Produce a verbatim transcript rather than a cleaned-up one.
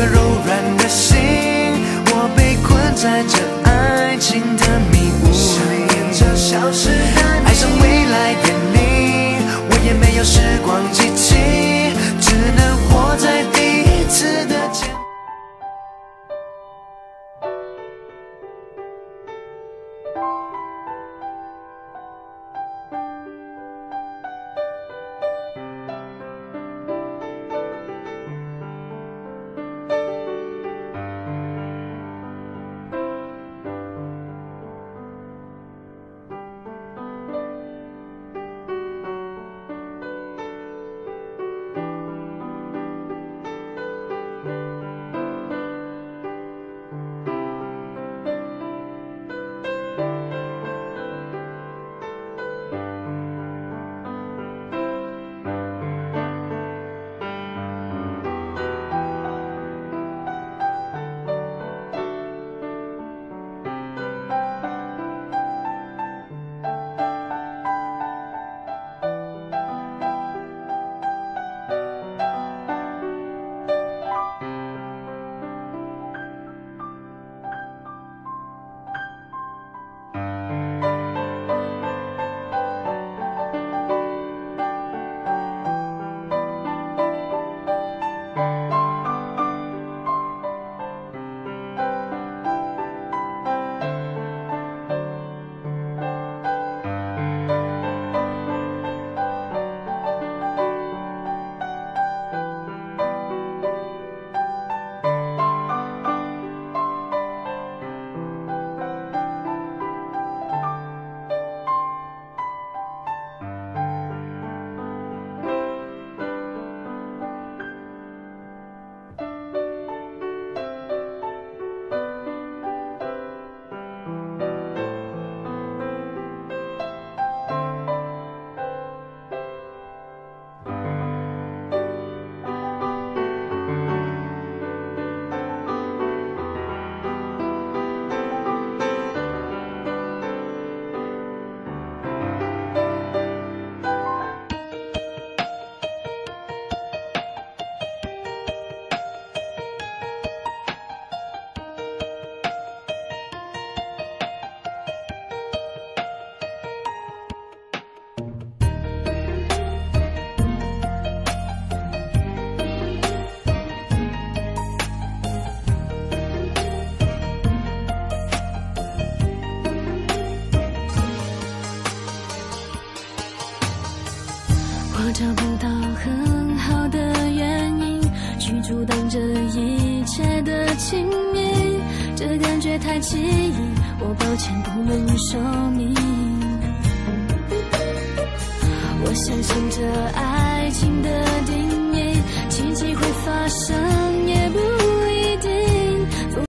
颗柔软的心，我被困在这爱情的迷雾里。爱上未来的你，我也没有时光机器，只能活在第一次的见面。 我找不到很好的原因去阻挡这一切的亲密，这感觉太奇异，我抱歉不能说明。我相信这爱情的定义，奇迹会发生也不。